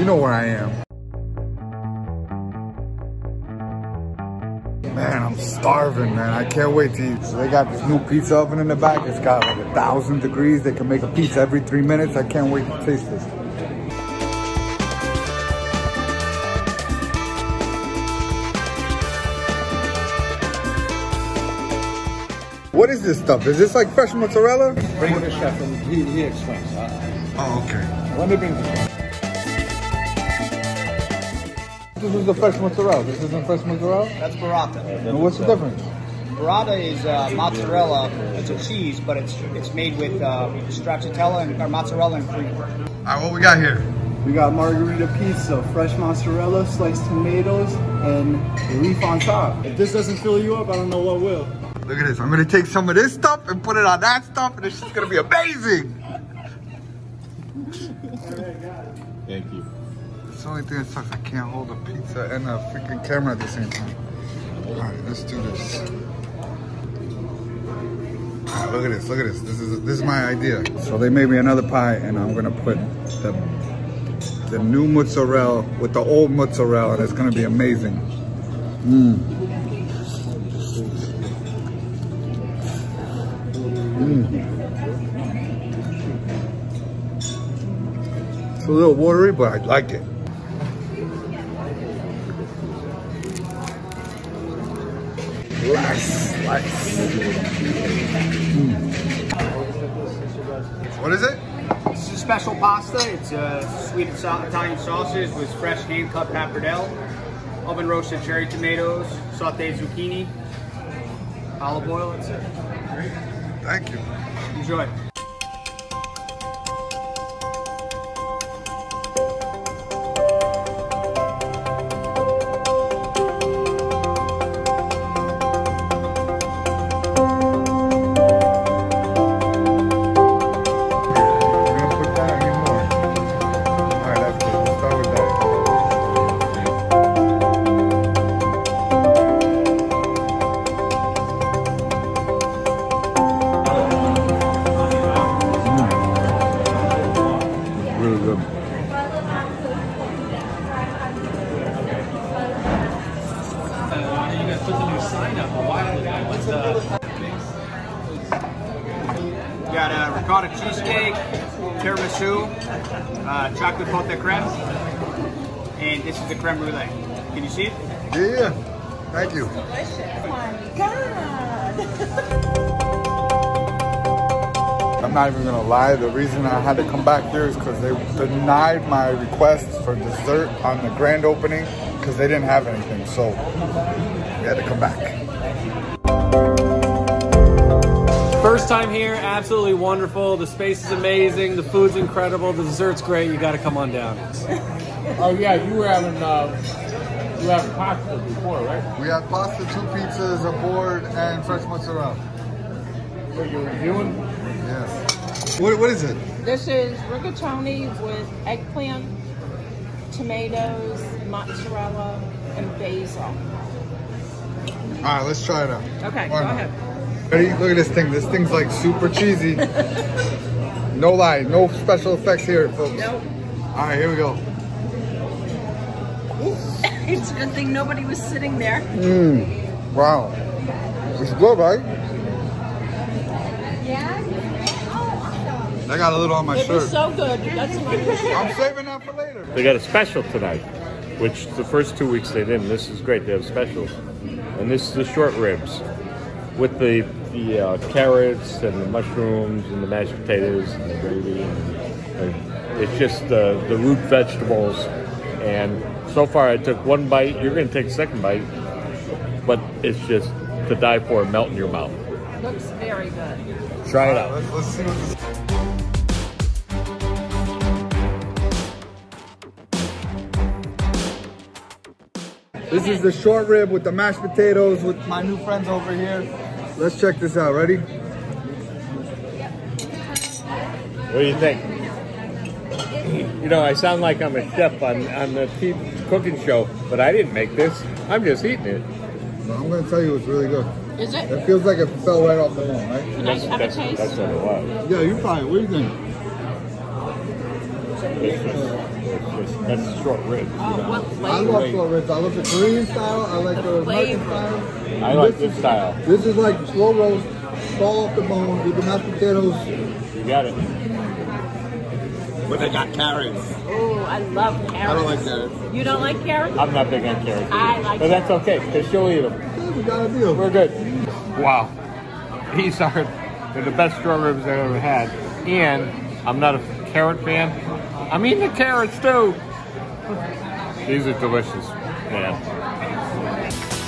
You know where I am. Man, I'm starving, man. I can't wait to eat. So they got this new pizza oven in the back. It's got like 1,000 degrees. They can make a pizza every 3 minutes. I can't wait to taste this. What is this stuff? Is this like fresh mozzarella? Bring the chef and he explains. Oh, okay. Let me bring the chef. This is the fresh mozzarella. This isn't fresh mozzarella? That's burrata. And what's the difference? Burrata is mozzarella. It's a cheese, but it's made with stracciatella and mozzarella and cream. All right, what we got here? We got margherita pizza, fresh mozzarella, sliced tomatoes, and leaf on top. If this doesn't fill you up, I don't know what will. Look at this. I'm going to take some of this stuff and put it on that stuff, and it's just going to be amazing. All right, got it. Thank you. It's the only thing that sucks, I can't hold a pizza and a freaking camera at the same time. Alright, let's do this. Right, look at this, look at this. This is my idea. So they made me another pie and I'm gonna put the new mozzarella with the old mozzarella and it's gonna be amazing. Mmm. Mmm. It's a little watery, but I like it. Slice, slice. Mm. What is it? It's a special pasta. It's sweet Italian sauces with fresh hand-cut pappardelle, oven roasted cherry tomatoes, sauteed zucchini, olive oil. That's it. Thank you. Enjoy. We got a ricotta cheesecake, tiramisu, chocolate pot de creme, and this is the creme brulee. Can you see it? Yeah, thank you. Delicious. Oh my God. I'm not even gonna lie, the reason I had to come back here is because they denied my requests for dessert on the grand opening because they didn't have anything, so we had to come back. First time here, absolutely wonderful. The space is amazing, the food's incredible, the dessert's great. You got to come on down. Oh yeah, you were having you had pasta before, right? We had pasta, 2 pizzas, a board, and fresh mozzarella. What you were doing? Yes. What is it? This is rigatoni with eggplant, tomatoes, mozzarella, and basil. All right, let's try it out. Okay, go ahead. Ready? Look at this thing. This thing's like super cheesy. No lie. No special effects here, folks. Nope. All right, here we go. It's a good thing nobody was sitting there. Mmm. Wow. It's good, right? Yeah. I got a little on my shirt. It was so good. That's I'm saving that for later. They got a special tonight, which the first 2 weeks they didn't. This is great. They have specials. And this is the short ribs. With the carrots and the mushrooms and the mashed potatoes and the gravy. And it's just the root vegetables. And so far I took one bite. You're going to take a second bite. But it's just to die for, melt in your mouth. Looks very good. Try it out. Let's see what this is. This is the short rib with the mashed potatoes with my new friends over here. Let's check this out. Ready? What do you think? You know, I sound like I'm a chef on the cooking show, but I didn't make this. I'm just eating it. So I'm going to tell you it's really good. Is it? It feels like it fell right off the bone, right? Can I have a taste? That's what it was. Yeah, you probably. What do you think? It's just That's short ribs. Oh, what flavor? I love short ribs. I love the Korean style. I like the American style. I like this style. This is like slow roast, fall off the bone with the mashed potatoes. You got it. But they got carrots. Oh, I love carrots. I don't like carrots. You don't like carrots? I'm not big on carrots. I like carrots. But that's okay, because she'll eat them. Yeah, we got a deal. We're good. Wow. These are the best short ribs I've ever had. And I'm not a carrot fan. I'm eating the carrots too. These are delicious, man.